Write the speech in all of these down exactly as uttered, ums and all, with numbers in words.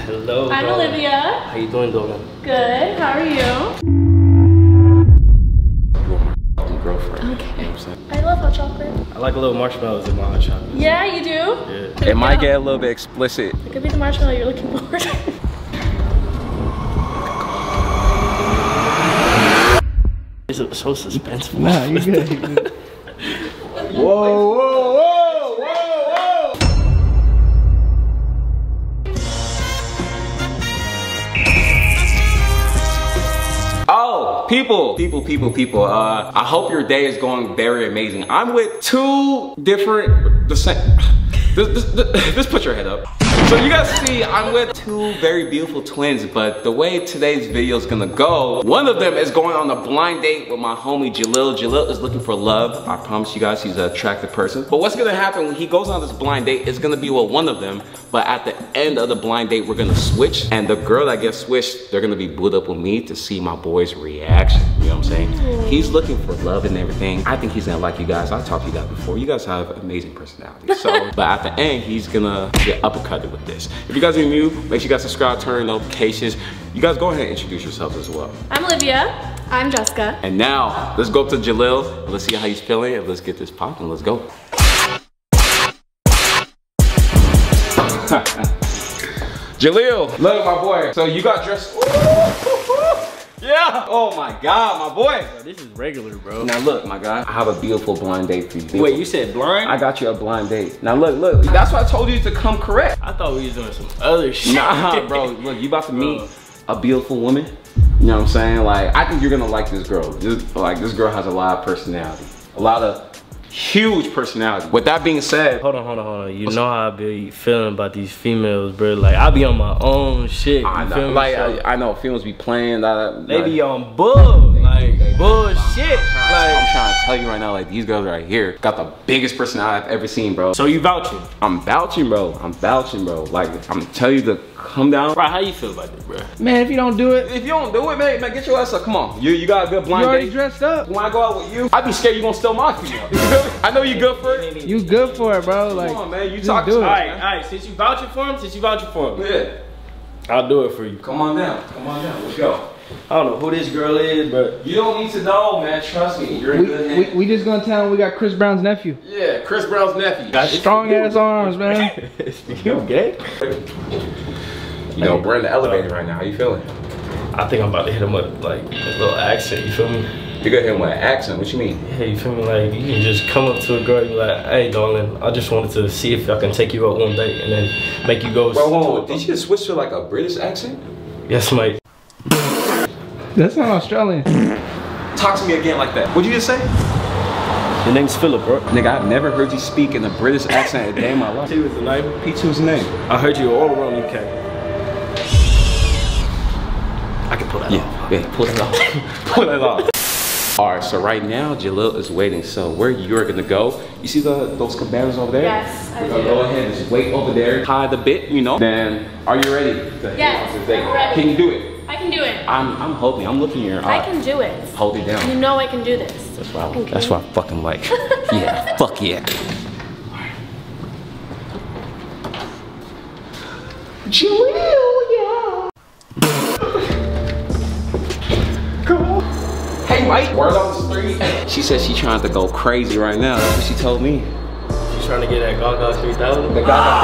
Hello. I'm darling. Olivia. How you doing, darling? Good. How are you? Girlfriend. Okay. You know what I'm saying? I love hot chocolate. I like a little marshmallows in my hot chocolate. Yeah, you do. Yeah. It might get a little bit explicit. It could be the marshmallow you're looking for. These are so suspenseful. Nah, you're good. You're good. Whoa, whoa, whoa, whoa, whoa! Oh, people, people, people, people. Uh, I hope your day is going very amazing. I'm with two different. The same. This, this, this, put your head up. So you guys see, I'm with two very beautiful twins, but the way today's video is gonna go, one of them is going on a blind date with my homie Jaleel. Jaleel is looking for love. I promise you guys he's an attractive person. But what's gonna happen when he goes on this blind date is gonna be with one of them, but at the end of the blind date, we're gonna switch. And the girl that gets switched, they're gonna be booed up with me to see my boy's reaction. You know what I'm saying? He's looking for love and everything. I think he's gonna like you guys. I talked to you guys before. You guys have amazing personalities. So, but at the end, he's gonna get uppercutted with this. If you guys are new, make sure you guys subscribe, turn on notifications. You guys go ahead and introduce yourselves as well. I'm Olivia. I'm Jessica. And now, let's go up to Jaleel. Let's see how he's feeling, and let's get this popping. Let's go. Jaleel, look, my boy. So you got dressed. Yeah. Oh my God, my boy. Bro, this is regular, bro. Now look, my guy. I have a beautiful blind date for you. Beautiful. Wait, you said blind? I got you a blind date. Now look, look. That's why I told you to come correct. I thought we was doing some other shit. Nah, bro. Look, you about to meet bro. a beautiful woman. You know what I'm saying? Like, I think you're gonna like this girl. This, like, this girl has a lot of personality. A lot of huge personality. With that being said, hold on, hold on, hold on. You know how I be feeling about these females, bro. Like, I be on my own shit. I know, like, so, I, I know females be playing. Like, they be on bull, like bullshit. Like, I'm trying to tell you right now, like, these girls right here got the biggest personality I've ever seen, bro. So you vouching? I'm vouching, bro. I'm vouching, bro. Like, I'm telling you the. Come down. Bro, how you feel about this, bro? Man, if you don't do it. If you don't do it, man, man get your ass up. Come on. You you got a good blind date. You already date. dressed up. When I go out with you, I'd be scared you gonna steal my female. I know you good for it. You good for it, bro. Come like, on, man. You talk to it. Alright, alright. Since you vouching for him, since you vouching for him. Yeah. I'll do it for you. Come on down. Come on down. Let's go. I don't know who this girl is, but you don't need to know, man. Trust me, you're in we, good hands. We, we just gonna tell him we got Chris Brown's nephew. Yeah, Chris Brown's nephew. Got strong ass arms, man. You gay? You know, we're in the elevator right now. How you feeling? I think I'm about to hit him with like a little accent. You feel me? You gonna hit him with an accent? What you mean? Hey, you feel me? Like, you can just come up to a girl and be like, "Hey, darling, I just wanted to see if I can take you out one date and then make you go." Whoa, whoa! Did you just switch to like a British accent? Yes, mate. That's not Australian. Talk to me again like that. What'd you just say? Your name's Philip, bro. Nigga, I've never heard you speak in a British accent a day in my life. P two was the name. P two was the name. I heard you all around U K. I can pull that yeah, off. Yeah, pull it off. Pull it off. All right, so right now, Jaleel is waiting. So where you're gonna go, you see the those cabanas over there? Yes, I We're gonna do. go ahead and just wait over there. Hide a bit, you know? Then, are you ready? Yes, I'm ready. Can you do it? I can do it. I'm, I'm hoping. I'm looking here. I can do it. Hold it down. You know I can do this. That's what I, okay. that's what I fucking like. Yeah. Fuck yeah. Jaleel, yeah. Come on. Hey, Mike. Word on the street. She said she trying to go crazy right now. That's what she told me. She's trying to get that Gaga three thousand. The Gaga ah.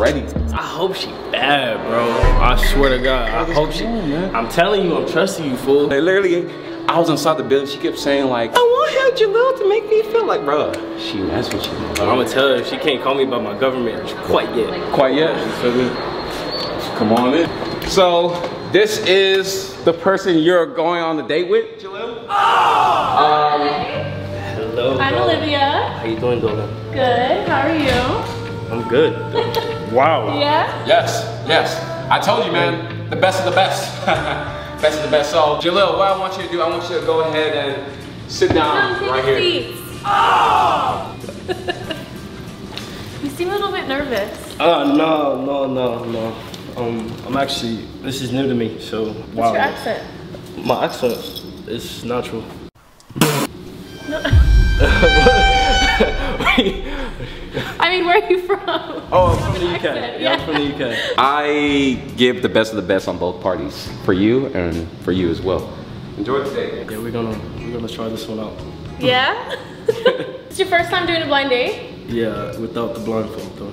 three thousand already. I hope she bad, bro. I swear to God, I hope she. Man. I'm telling you, I'm trusting you, fool. Like, literally, I was inside the building. She kept saying like, "I want her Jaleel to make me feel like, bro." She messed with you. I'm gonna tell her if she can't call me by my government quite yet. Quite yet. You feel me? Come on in. So this is the person you're going on the date with, Jaleel. Oh. Um, hello. I'm bro. Olivia. How you doing, Jaleel? Good. How are you? I'm good. Wow. Yeah? Yes, yes. I told you, man, the best of the best. Best of the best. So, Jaleel, what I want you to do, I want you to go ahead and sit down Come right here. Seats. Oh! You seem a little bit nervous. Uh, no, no, no, no. Um, I'm actually, this is new to me, so wow. What's your accent? My accent is natural. No. I are you from? Oh, I'm from the U K. Accent. Yeah, I'm from the U K. I give the best of the best on both parties, for you and for you as well. Enjoy the day. Yeah, we're gonna we're gonna try this one out. Yeah. It's your first time doing a blind date? Yeah, without the blindfold though.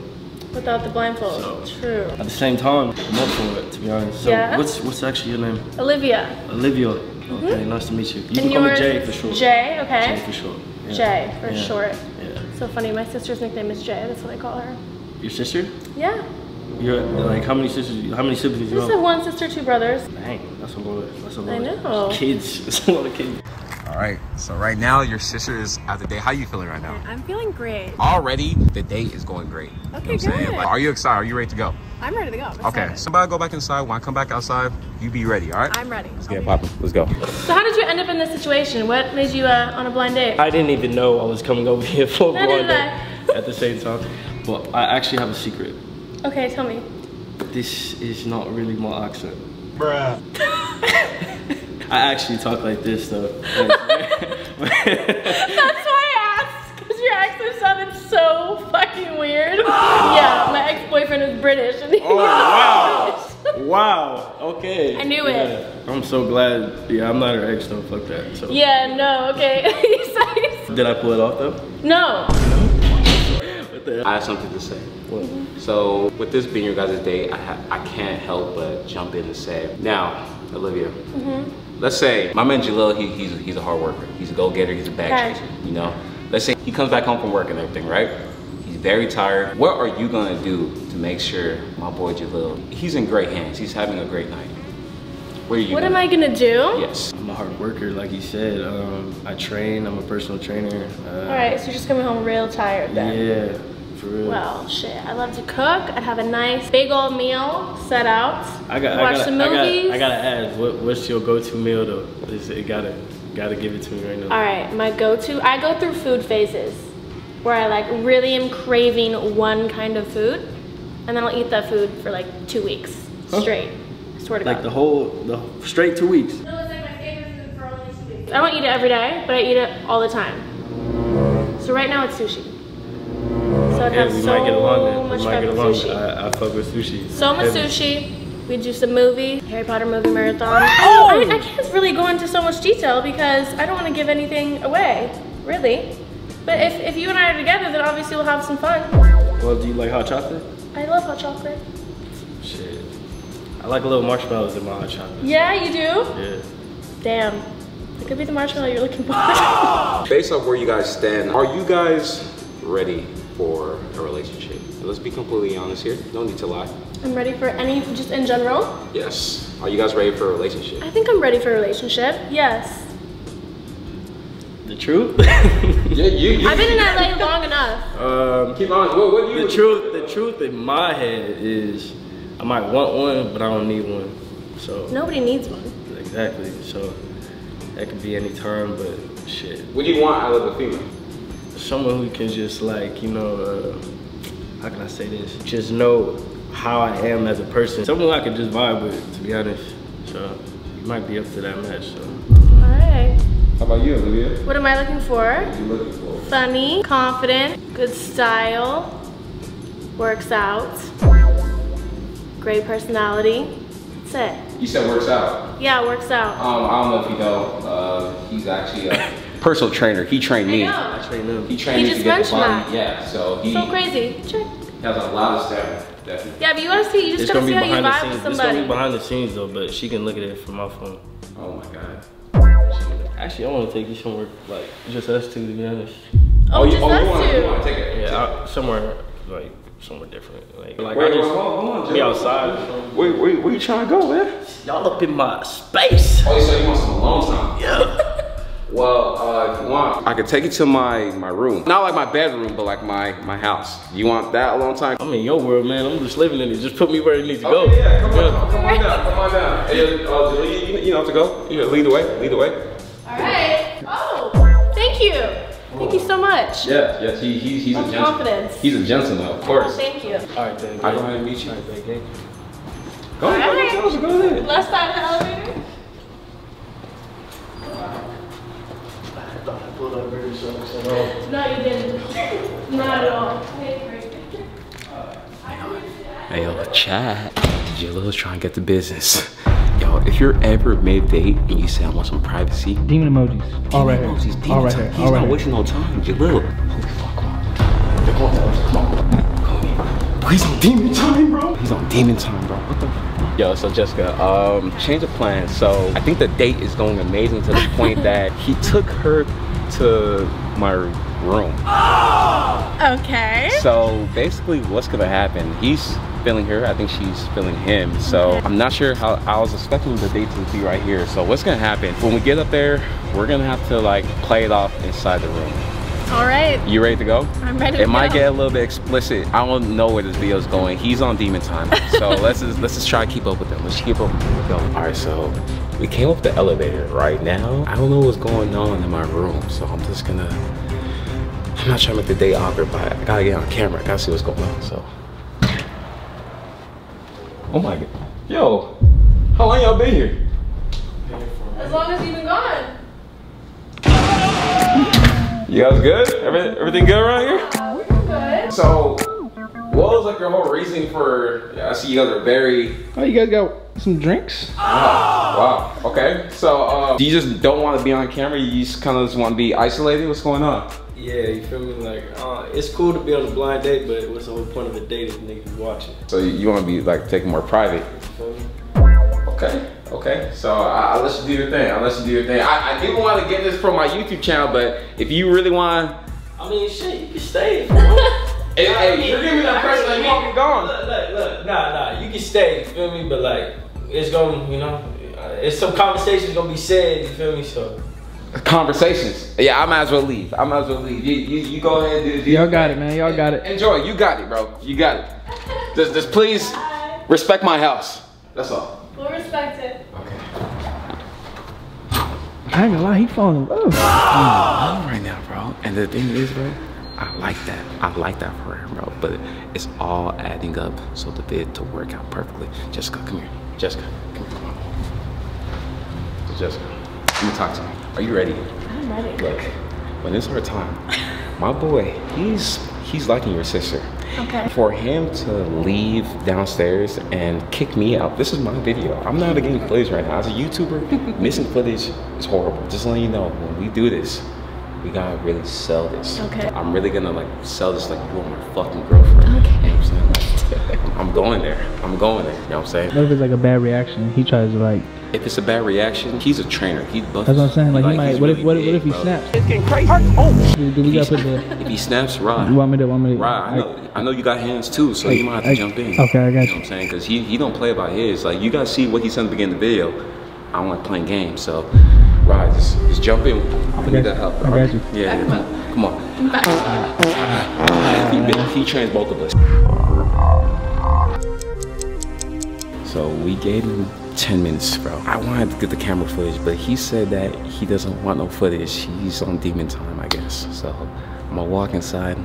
Without the blindfold. So, true. At the same time, I'm up for it, to be honest. So yeah. What's what's actually your name? Olivia. Olivia. Mm-hmm. Okay, nice to meet you. You and can call me Jay for short. Jay, okay. Jay for short. Yeah. Jay for yeah. short. Yeah. So funny, my sister's nickname is Jay. That's what I call her. Your sister? Yeah. You're like how many sisters? How many siblings? You have? I have one sister, two brothers. Dang, that's a lot. Of, that's a lot. I know. Of kids. That's a lot of kids. All right, so right now your sister is out the date. How are you feeling right now? I'm feeling great. Already, the date is going great. Okay, you know good. Like, are you excited? Are you ready to go? I'm ready to go. I'm okay, excited. Somebody go back inside. When I come back outside, you be ready, all right? I'm ready. Let's get poppin'. Let's go. So how did you end up in this situation? What made you uh, on a blind date? I didn't even know I was coming over here for a no, blind date at the same time. But I actually have a secret. Okay, tell me. This is not really my accent. Bruh. I actually talk like this though. That's why I asked, because your accent sounded so fucking weird. Oh. Yeah, my ex-boyfriend is British. And he oh, wow. British. Wow, okay. I knew yeah. it. I'm so glad. Yeah, I'm not her ex though, fuck that. So. Yeah, no, okay. Did I pull it off though? No. What the hell? I have something to say. What? Mm-hmm. So, with this being your guys' day, I, I can't help but jump in and say, now, Olivia. Mm-hmm. Let's say my man Jaleel, he, he's, he's a hard worker. He's a go-getter, he's a bag chaser, you know? Let's say he comes back home from work and everything, right? He's very tired. What are you gonna do to make sure my boy Jaleel, he's in great hands, he's having a great night? What are you What gonna am do? I gonna do? Yes. I'm a hard worker, like you said. Um, I train, I'm a personal trainer. Uh, All right, so you're just coming home real tired then? Yeah. For real. Well, shit, I love to cook. I'd have a nice big old meal set out. I got, watch I got, some movies. I got, I got to ask, what, what's your go-to meal though? It's, it gotta, gotta give it to me right now. All right, my go-to. I go through food phases where I like really am craving one kind of food, and then I'll eat that food for like two weeks huh? straight. I swear to like God. Like the whole, the straight two weeks. No, it's like my favorite food for only two weeks. I don't eat it every day, but I eat it all the time. So right now it's sushi. So it yeah, has we so might get along then. We might get along. Sushi. I, I fuck with sushi. So much Heavy. sushi. We do some movie, Harry Potter movie marathon. Oh! I, I can't really go into so much detail because I don't want to give anything away, really. But if, if you and I are together, then obviously we'll have some fun. Well, do you like hot chocolate? I love hot chocolate. Shit. I like little marshmallows in my hot chocolate. Yeah, you do? Yeah. Damn. That could be the marshmallow you're looking for. Based off where you guys stand, are you guys ready for a relationship? Let's be completely honest here. No need to lie. I'm ready for any, just in general? Yes. Are you guys ready for a relationship? I think I'm ready for a relationship, yes. The truth? yeah, you, you. I've been in L A long enough. Um, Keep on, what, what do you- The truth, the truth in my head is, I might want one, but I don't need one, so. Nobody needs one. Exactly, so that could be any time, but shit. What do you want out of a female? Someone who can just like, you know, uh, how can I say this? Just know how I am as a person. Someone I can just vibe with, to be honest. So you might be up to that match, so. All right. How about you, Olivia? What am I looking for? What are you looking for? Funny, confident, good style, works out, great personality. That's it. You said works out? Yeah, works out. Um, I don't know if you know, uh, he's actually a personal trainer. He trained me. I, I trained him. He trained he me just to get the body. That. Yeah, so he. So crazy. Check. He has a lot of stuff. Definitely. Yeah, but you want to see. You just got to see how you vibe with somebody. It's gonna be behind the scenes though, but she can look at it from my phone. Oh my god. Actually, I want to take you somewhere like just us two, to be honest. Oh, oh you, just oh, us two. You want to take it? Yeah, take I, somewhere like somewhere different. Like, like wait, I just hold on, hold on, be outside. Wait, wait, where, where you trying to go, man? Y'all up in my space. Oh, so you want some alone time? Yeah. Well, uh, if you want, I could take you to my, my room. Not like my bedroom, but like my, my house. You want that a long time? I'm in your world, man. I'm just living in it. Just put me where it needs to okay, go. Yeah, come on, yeah. come on down, come on down. Hey, uh, you, you don't have to go. You know, lead the way, lead the way. All right. Oh, thank you. Thank you so much. Yeah, yes, he, he, he's That's a gentleman. Confidence. He's a gentleman, of course. Oh, thank you. All right, thank you. I'll go ahead and meet you. All right, thank you. Go ahead, right. go ahead, go ahead. Left side of the elevator. I thought I pulled up very soon, so no. No, you didn't. Not at all. chat. Jaleel's trying to get the business. Yo, if you're ever mid-date and you say I want some privacy. Demon emojis. All right. Emojis. All right. All right. He's not wasting no time. Jaleel. Holy fuck, bro. They're going down. Come on. Come here. Bro, he's on demon time, bro. He's on demon time, bro. What the fuck? Yo, so Jessica, um, change of plans. So I think the date is going amazing to the point that he took her to my room. Oh! Okay. So basically what's gonna happen, he's feeling her, I think she's feeling him. So okay. I'm not sure how, I was expecting the date to be right here. So what's gonna happen, when we get up there, we're gonna have to like play it off inside the room. All right. You ready to go? I'm ready to go. It might get a little bit explicit. I don't know where this video is going. He's on demon time. So let's just, let's just try to keep up with him. Let's keep up with him. All right, so we came up the elevator right now. I don't know what's going on in my room. So I'm just gonna, I'm not trying to make the day awkward, but I gotta get on camera. I gotta see what's going on, so. Oh my God. Yo, how long y'all been here? As long as you've been gone. You guys good? Everything, everything good around here? Uh, we're good. So, what was like your whole reasoning for, yeah, I see you guys are very... Oh, you guys got some drinks? Oh. Wow, okay. So, uh, do you just don't want to be on camera? You just kind of just want to be isolated? What's going on? Yeah, you feel me? Like, uh, it's cool to be on a blind date, but what's the whole point of a date if niggas watching? So you want to be like taking more private? Okay. Okay, so I'll let you do your thing. I'll let you do your thing. I, I didn't want to get this from my YouTube channel, but if you really want to... I mean, shit, you can stay. If, hey, you're giving me the impression that you want to be gone. Look, look, look, nah, nah, you can stay, you feel me? But like, it's going, you know, it's some conversations going to be said, you feel me? So conversations. Yeah, I might as well leave. I might as well leave. You, you, you go ahead and do this. Y'all got it, man. Y'all got it. Enjoy. You got it, bro. You got it. Just, just please respect my house. That's all. We'll respect it. Okay. I ain't gonna lie, he falling in love. Ah! I'm in love right now, bro. And the thing is, bro, I like that. I like that for him, bro. But it's all adding up, so the bid to work out perfectly. Jessica, come here. Jessica, come here, come on. So Jessica, let me talk to you. Are you ready? I'm ready. Look, when it's our time, my boy, he's he's liking your sister. Okay. For him to leave downstairs and kick me out, this is my video. I'm not getting footage right now. As a YouTuber, missing footage is horrible. Just letting you know, when we do this, we gotta really sell this. Okay. I'm really gonna like sell this like you are my fucking girlfriend. Okay. You know what I'm saying? I'm going there. I'm going there. You know what I'm saying? What if it's like a bad reaction? He tries to like. If it's a bad reaction, he's a trainer. He busts. That's what I'm saying. Like, like he might. What if? Really what, big, what if he bro. snaps? It's getting crazy. Oh. Do, do we got put the? If he snaps, Rod. You want me to? Want me to? Rod, I know. I, I know you got hands too, so I, you might have to I, jump in. Okay, I got you. You know what I'm saying? Because he he don't play about his. Like you guys see what he said at the beginning of the video. I don't like playing games, so Rod, just, just jump in. I'm gonna need that help. I right? got you. Yeah. Come on. Come on. I'm back. Uh, uh, he he trains both of us. So we gave him ten minutes, bro. I wanted to get the camera footage, but he said that he doesn't want no footage. He's on demon time, I guess. So I'm gonna walk inside.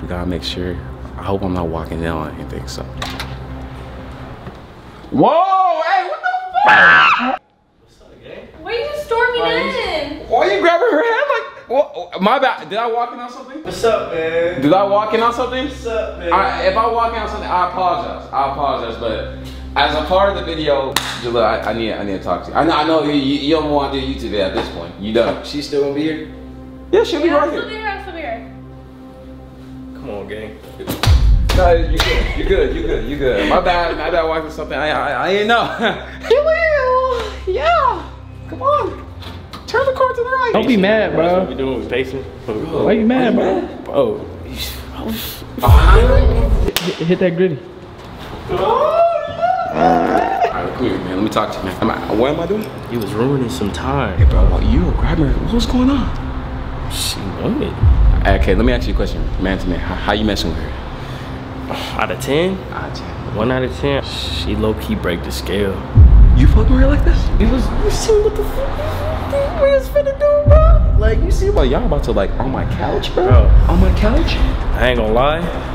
We gotta make sure. I hope I'm not walking in on anything, so. Whoa, hey, what the fuck? What's up, gang? Why are you storming in? Why are you grabbing her hand like, what? My bad, did I walk in on something? What's up, man? Did I walk in on something? What's up, man? I, if I walk in on something, I apologize. I apologize, but as a part of the video, Jaleel, I, I need I need to talk to you. I know I know you, you don't want to do YouTube at this point. You don't. She's still gonna be here? Yeah, she'll be yeah, right here. Be right, still be right. Come on, gang. No, you're good. You're good. You're good. You're good. My bad. My bad. Watching something. I I, I didn't know. You will. Yeah. Come on. Turn the car to the right. Don't be mad, bro. That's what we doing with Pacing. Oh, why you mad, bro? Bro. Oh. Oh. Hit, hit that gritty. Oh. Alright, come here, man. Let me talk to you, man. Am I, what am I doing? You was ruining some time. Hey, bro, you were grabbing her. What's going on? She loved it. Okay, let me ask you a question, man to man. How, how you messing with her? Out of ten? Out of ten. One out of ten. She low key break the scale. You fucking real like this? You was. You see what the fuck we was finna do, bro? Like, you see what y'all about to like on my couch, bro? bro? On my couch? I ain't gonna lie.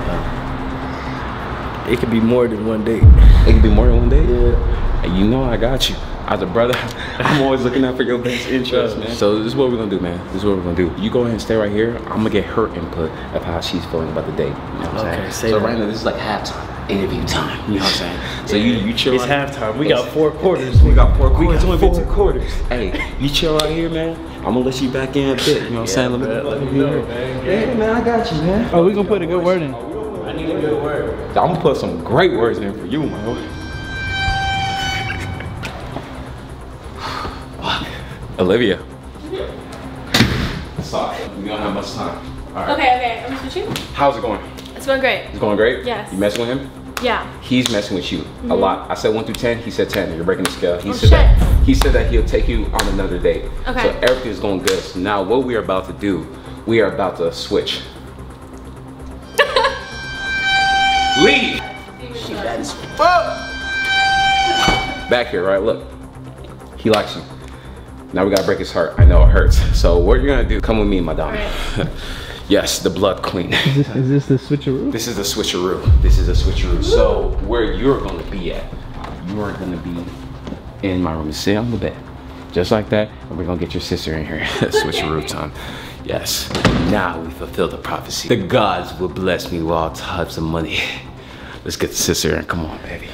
It could be more than one date. It could be more than one date? Yeah. And you know I got you. As a brother, I'm always looking out for your best interest, man. So this is what we're gonna do, man. This is what we're gonna do. You go ahead and stay right here. I'm gonna get her input of how she's feeling about the date. You know what I'm okay, saying? So that. Right now, this is like halftime. interview time. You know what I'm saying? So yeah. you, you chill. It's halftime. We, we got four quarters. We got four quarters. It's only been two quarters. Hey, you chill out here, man. I'm gonna let you back in a bit. You know what I'm saying? Let me, let me know, man. Yeah, man, I got you, man. Oh, we gonna put a good word in. I need a good word. I'm gonna put some great words in for you, man. Olivia. Sorry, we don't have much time. All right. Okay, okay, I'm just with you. How's it going? It's going great. It's going great? Yes. You messing with him? Yeah. He's messing with you mm-hmm. a lot. I said one through ten, he said ten. You're breaking the scale. He, oh, said that, he said that he'll take you on another date. Okay. So everything's going good. So now what we are about to do, we are about to switch. Leave! She bad as fuck! Back here, right? Look. He likes you. Now we gotta break his heart. I know it hurts. So what you're gonna do? Come with me, madame. Right. Yes, the blood queen. Is this, is this the switcheroo? This is the switcheroo. This is the switcheroo. Ooh. So where you're gonna be at? You are gonna be in my room. Sit on the bed, just like that. And we're gonna get your sister in here. Switcheroo time. Yes. Now we fulfill the prophecy. The gods will bless me with all types of money. Let's get the sister in. Come on, baby.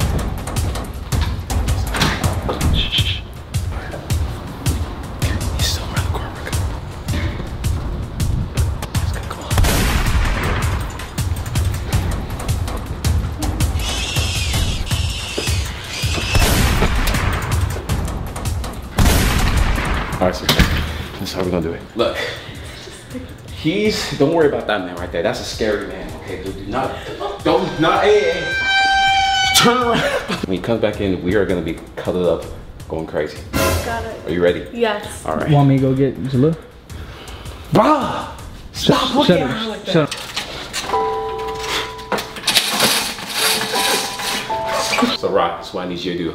Alright, so that's how we're gonna do it. Look, he's, don't worry about that man right there. That's a scary man, okay? Do, do not, don't, not, hey, hey. Turn around. When he comes back in, we are gonna be cuddled up, going crazy. Got it. Are you ready? Yes. Alright. Want me to go get Jaleel? Bruh! Stop sh looking at her like that. Shut up. So, Rock, that's what I need you to do.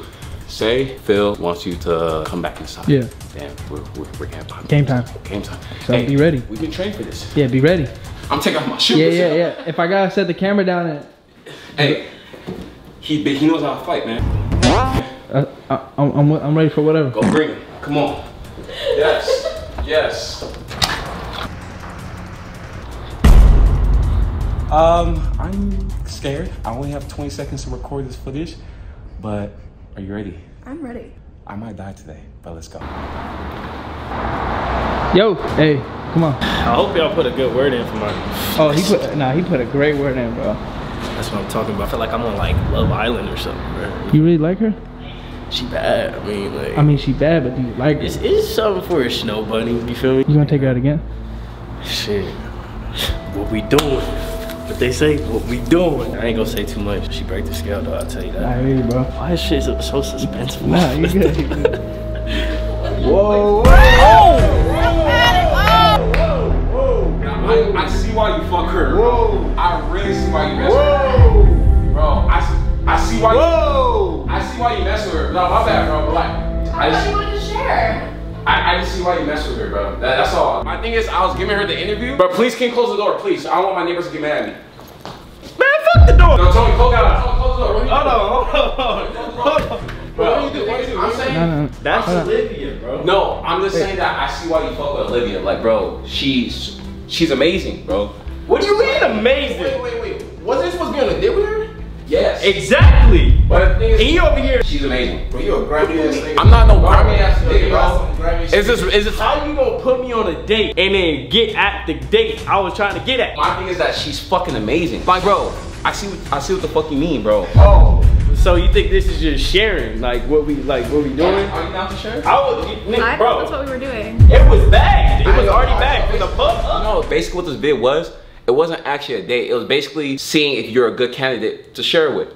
Say Phil wants you to come back inside. Yeah. Damn, we're, we're, we're game time. Game time. Game time. So hey, be ready. We've been trained for this. Yeah, be ready. I'm taking off my shoes. Yeah, yeah, yeah. If I gotta set the camera down and... Hey, he he knows how to fight, man. Uh, I, I'm, I'm ready for whatever. Go bring it. Come on. Yes. Yes. Um, I'm scared. I only have twenty seconds to record this footage, but... Are you ready? I'm ready. I might die today, but let's go. Yo, hey, come on. I hope y'all put a good word in for Martin. Oh, he put, nah, he put a great word in, bro. That's what I'm talking about. I feel like I'm on like Love Island or something, bro. You really like her? She bad, I mean like. I mean, she bad, but do you like her? It's, it's something for a snow bunny, you feel me? You gonna take her out again? Shit, what we doing? But they say, what we doing? I ain't gonna say too much. She break the scale though, I'll tell you that. I hear you, bro. Why is shit so, so suspenseful? Nah, you good. You good. Whoa, whoa, whoa, whoa, whoa. I, I see why you fuck her. Whoa. I really see why you mess with her. Bro, I, I see why you, whoa. I see why you mess with her. No, my bad, bro, but like. I, I thought you wanted to share. I, I didn't see why you messed with her, bro. That, that's all. My thing is, I was giving her the interview. But please, can you close the door, please? I don't want my neighbors to get mad at me. Man, fuck the door! No, Tony, close, Tony, close the door. Hold on, hold on, hold on. Bro, what do you do? What do you do? I'm saying, no, no. That's I'm, Olivia, bro. No, I'm just saying that I see why you fuck with Olivia. Like, bro, she's she's amazing, bro. What do you mean amazing? Wait, wait, wait. Wasn't it supposed to be on a date with her? Yes. Exactly. But the thing is, over here. She's amazing. Bro, you a grimy ass nigga. I'm not no grimy ass nigga, bro. Is this is this how you gonna put me on a date and then get at the date I was trying to get at? My thing is that she's fucking amazing. Like, bro, I see what, I see what the fuck you mean, bro. Oh. So you think this is just sharing? Like what we like what we doing? Are you down to share? I was, nigga, I bro. That's what we were doing. It was bagged. It was already bagged. What the fuck? No, basically what this bit was. It wasn't actually a date. It was basically seeing if you're a good candidate to share with.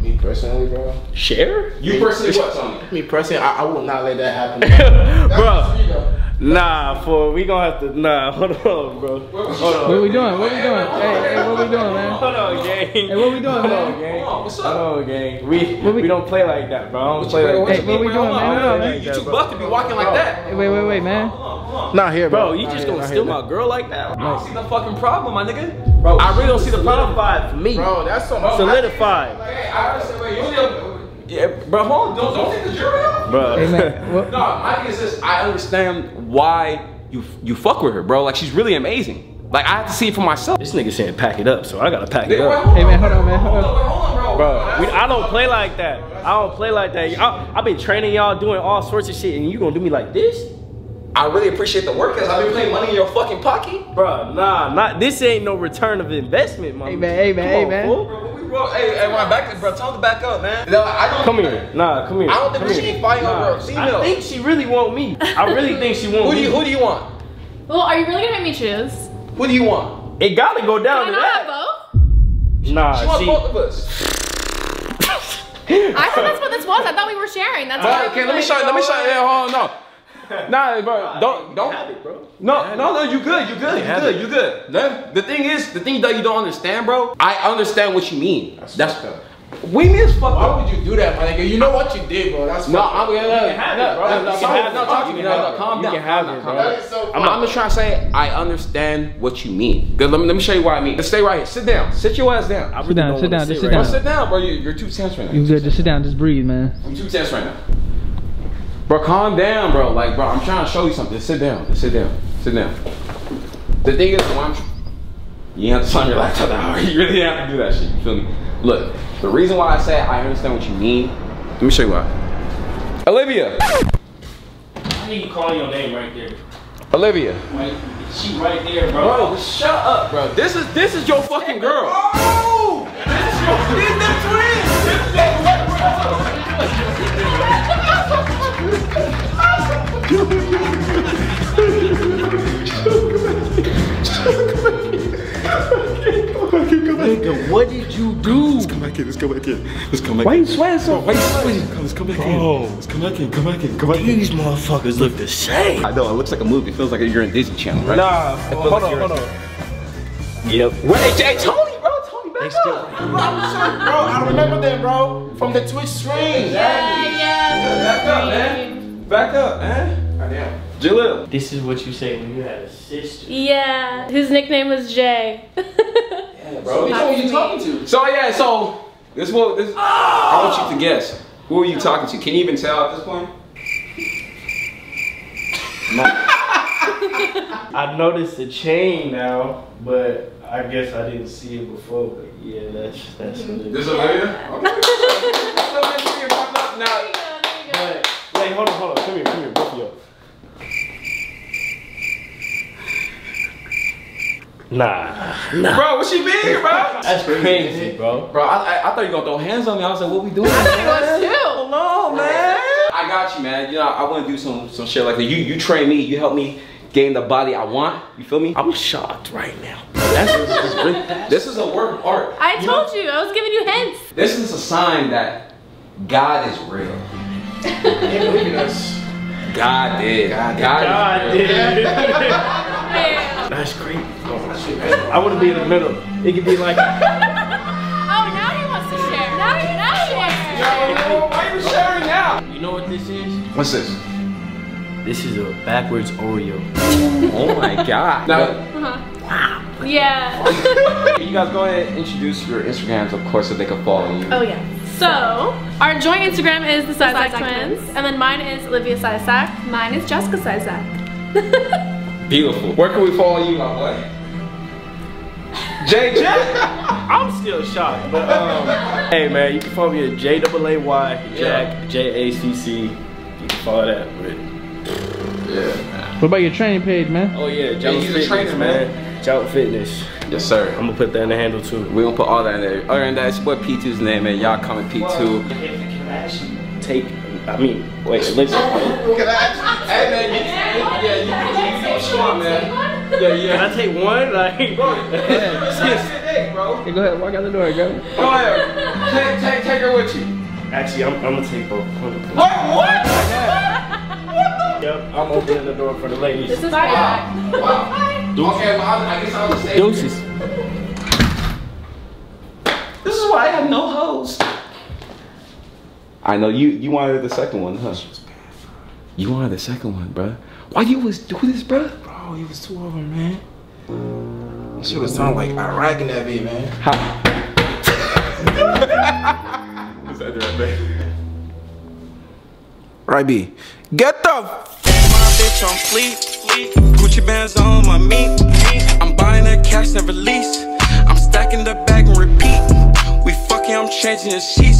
Me personally, bro. Share? You me personally what, Tony? Me personally, I, I will not let that happen. Bro. You know. Nah, for we gonna have to, nah, hold on, bro. Hold on. What we doing? What we doing? Hey, hey, what we doing, man? Hold on, gang. Hey, what we doing, hold man? On, gang. Hold on, what's up? Hold on, gang. We, we, we don't play like that, bro. I don't what play you, like that. Hey, what we doing, man? You too buff to be walking like that. Wait, wait, wait, man. Not here, bro. Bro, you not just here, gonna steal here, my girl like that? I don't see the fucking problem, my nigga. Bro, I really don't see the problem. Solidified for me. Bro, that's so bro, solidified. Like, hey, I understand where you're yeah, bro, hold on. Don't, don't take the jury out. Bro. Hey, man. No, my thing is this. I understand why you, you fuck with her, bro. Like, she's really amazing. Like, I have to see it for myself. This nigga saying pack it up, so I gotta pack it up. Hey man, hold on, man, hold on. Bro, we, I don't play like that. I don't play like that. I, I've been training y'all, doing all sorts of shit, and you gonna do me like this? I really appreciate the work, because I've been putting money in your fucking pocket. Bro, nah, not, this ain't no return of investment, man. Hey man, hey man, hey man. Bro, we roll, hey, hey, my back, bro, tell him to back up, man. No, I don't. Come here, nah, come here. I don't think she fighting over a female. I think she really want me. I really think she want me. Who do you, who do you want? Well, are you really gonna make me choose? What do you want? It gotta go down Can to I that. Have both? Nah, she wants she... both of us. I thought that's what this was. I thought we were sharing. That's why. Okay, let me show. Let me show. Yeah, hold on. No. Nah, bro. Don't. Don't. Have it, bro. No, no, no. You good. You good. You good. You good. You good. The thing is, the thing that you don't understand, bro. I understand what you mean. That's. That's we miss fuck. Why up. Would you do that, my nigga? You know what you did, bro. That's no. I'm gonna no, have no, it, bro. No, no, no, no, no, talk to me. No, no, calm down. You can have it, bro. That is so I'm, I'm just trying to say I understand what you mean. Let me let me show you what I mean. Just stay right here. Sit down. Sit your ass down. Sit down. Sit down. Just sit down. Sit down, bro. You're too tense right now. You good? Just sit down. Just breathe, man. I'm too tense right now. Bro, calm down, bro. Like, bro, I'm trying to show you something. Sit down. Just sit down. Sit down. The thing is, I'm. You have to sign your laptop out. You really have to do that shit. You feel me? Look. The reason why I say I understand what you mean, let me show you why. Olivia! I need to call your name right there. Olivia. Like, she right there, bro. Bro, shut up, bro. This is this is your fucking girl. Oh! This is your These the twins! What did you do? Let's come back in. Let's come back in. Why you sweating so? Why you sweating? Let's come back in. Let's come back in. Come back in. Come back in. These motherfuckers look the same. I know. It looks like a movie. It feels like you're in Disney Channel, right? Nah. Hold on. Hold on. Yep. Wait, hey, Tony, bro. Tony, back up. Bro, I remember that, bro. From the Twitch stream. Yeah, yeah. Back up, man. Back up, man. Goddamn. Jaleel. This is what you say when you had a sister. Yeah. His nickname was Jay. Bro, who are you talking to? So yeah, so this what this. Oh! I want you to guess. Who are you talking to? Can you even tell at this point? No. I noticed the chain now, but I guess I didn't see it before. But yeah, that's that's. Mm-hmm. This Olivia? Okay. Now, but wait, hold on, hold on. Come here, come here, both of y'all. Nah. nah. Bro, what she mean, bro? That's crazy, bro. Bro, I, I, I thought you were gonna throw hands on me. I was like, what we doing? I thought you was chill. No, man. I got you, man. You know, I wanna do some, some shit like that. You you train me, you help me gain the body I want. You feel me? I'm shocked right now. That's, this, is really, this is a work of art. I you told know? you, I was giving you hints. This is a sign that God is real. God did. God did. God did. That's great. I want to be in the middle. It could be like. Oh, now he wants to share. Now he, now he wants to share. Yo, why are you sharing now? You know what this is? What's this? This is a backwards Oreo. Oh my God. Now, uh-huh. Wow. Yeah. You guys go ahead and introduce your Instagrams, of course, so they can follow you. Oh, yeah. So, our joint Instagram is the Siszak Twins. And then mine is Olivia Siszak. Mine is Jessica Siszak. Beautiful. Where can we follow you, my boy? J J? I'm still shocked, but um, hey man, you can follow me at J A Y Jack, J A C C. You can follow that with. Yeah. What about your training page, man? Oh yeah, Joe's Fitness, trainer, man. Joe's Fitness. Yes, sir. I'm gonna put that in the handle too. We gonna put all that in there. Other than that, it's what P two's name, man. Y'all comment P two. If you can actually take. I mean, wait, listen. Can I actually? Hey man, yeah, yeah, yeah, yeah, come on, man. Yeah, yeah. Can I take one? Like, bro, yeah, bro. Hey, go ahead, walk out the door, go. Go ahead. Take, take, take her with you. Actually, I'm, I'm gonna take both. Wait, what? What the? Yep, I'm opening the door for the ladies. This is wow. Wow. Deuces. Okay, well, I guess I'm gonna say deuces. This is why I have no hoes. I know you. You wanted the second one, huh? You wanted the second one, bro. Why you was do this, bro? Bro, you was two of them, man. Shit was sound like Iraq in that beat, man. How? Is that the right beat? Right beat. Get the. My bitch on fleek. Gucci bands on my meat. I'm buying the cash and release. I'm stacking the bag and repeat. We fucking, I'm changing the sheets.